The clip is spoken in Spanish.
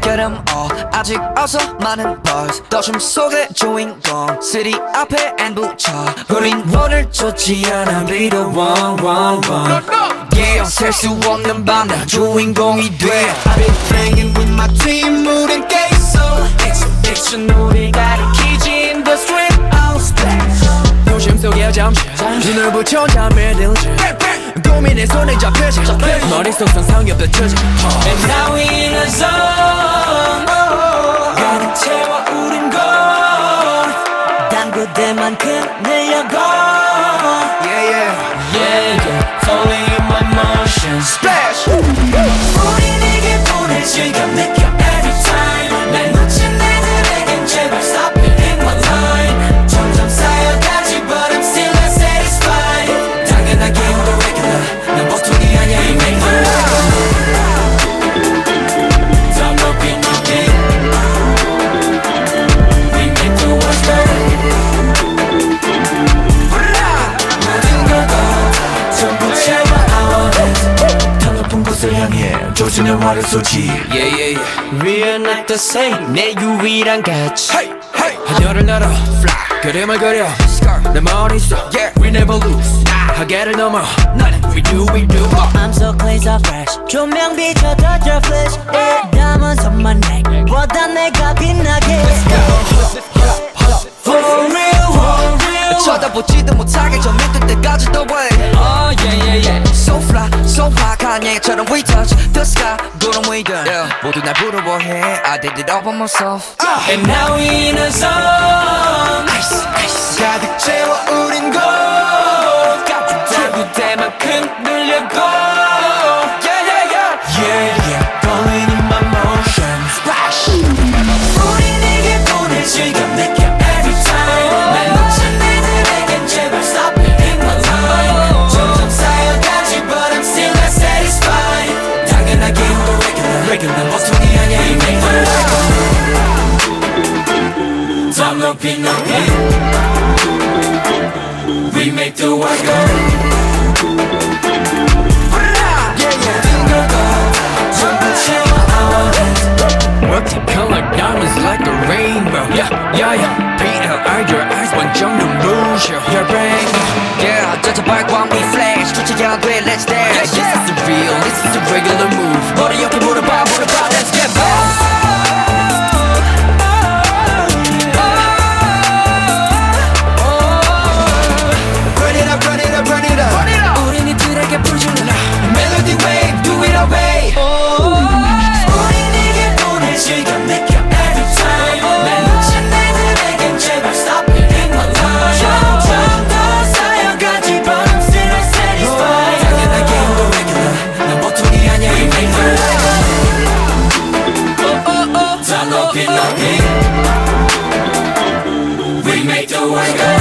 발걸음 아직 어서 많은 bars 더춤 속의 주인공 city 앞에 안 붙여 우린 원을 쫓지 않아 be the one one one yeah 셀 수 없는 밤 나 주인공이 돼 I've been playing with my team 우린 깨있어 Action 우리 가리키지 in the street I'll splash 요즘 속에 잠시 눈을 붙여 잠에 들지 고민에 손에 잡히지 머릿속 상상에 펼쳐지 And now we in a zone 가득 채워 우린 gone 단 그대만큼 내려 gone Yeah yeah Yeah yeah Falling in my motion Splash 우리 네게 보낼 시간 느껴 every time 날 놓친 애들에겐 제발 stop it in my line 점점 쌓여가지 but I'm still not satisfied 당연하게 I'm the regular 난 보통이 아니야 you make my life 더 높이 높이 We make the world better 모든 걸 다 전부 채워 Yeah, yeah, yeah. We are not the same. 내 유일한 가치. Hey, hey. 하늘을 날아, fly. 그림을 그려, scar. 내 머릿속. Yeah, we never lose. 하계를 넘어, 나는 we do, we do. I'm so clean, so fresh. 조명 비춰 touch your flesh. Yeah, diamonds on my neck. 보다 내가 빛나게. Let's go. For real, for real. 쳐다보지도 못하게 저 밑에 때까지 the way. Oh yeah, yeah, yeah. So fly, so high. Kanye처럼 we touch the sky, 구름 위들 모두 날 부러워해. I did it all by myself. And now we in a zone. Ice, ice. 가득 채워 우린 걸. 가득 그대만큼 늘려 go. Yeah, yeah, yeah. Yeah, yeah. Falling in my motion. Splash. 우리 네게 보낼 시간 느껴 every time. 날 놓친 애들에겐 제발 stop it in my line. 점점 쌓여가지 but I'm still. 난 보통이 아니야 이 맹물 더 높이 높이 We make the world go 모든 걸 다 전부 채워 I want it Working color diamonds like a rainbow Yeah, yeah, yeah PLI your eyes 완전 눈부셔 Your brain Yeah, 저저 발광 we flash 주체야 돼 let's dance This is the real, this is the regular move 머리 옆에 물어봐 let's get back We make the world go